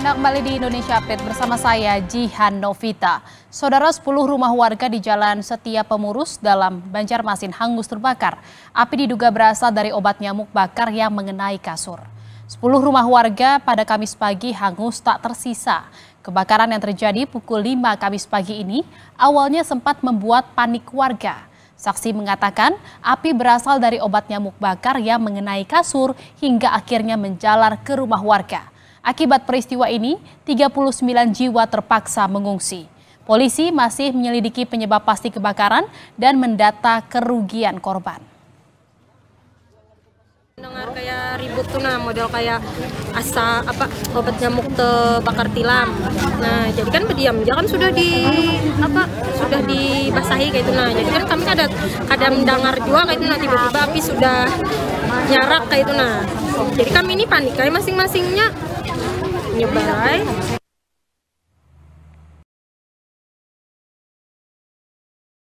Anda kembali di Indonesia Update bersama saya Jihan Novita. Saudara, 10 rumah warga di Jalan Setia Pemurus dalam Banjarmasin hangus terbakar. Api diduga berasal dari obat nyamuk bakar yang mengenai kasur. 10 rumah warga pada Kamis pagi hangus tak tersisa. Kebakaran yang terjadi pukul 5 Kamis pagi ini awalnya sempat membuat panik warga. Saksi mengatakan api berasal dari obat nyamuk bakar yang mengenai kasur hingga akhirnya menjalar ke rumah warga. Akibat peristiwa ini, 39 jiwa terpaksa mengungsi. Polisi masih menyelidiki penyebab pasti kebakaran dan mendata kerugian korban. Dengar kayak ribut tuh, nah model kayak asa obat nyamuk terbakar tilam. Nah, jadi kan berdiam, jangan sudah dibasahi kayak itu. Nah, jadi kan kami ada kadang dengar juga kayak itu, nah tiba-tiba api sudah nyarak kayak itu. Nah, jadi kami ini panik kayak masing-masingnya nyebarai.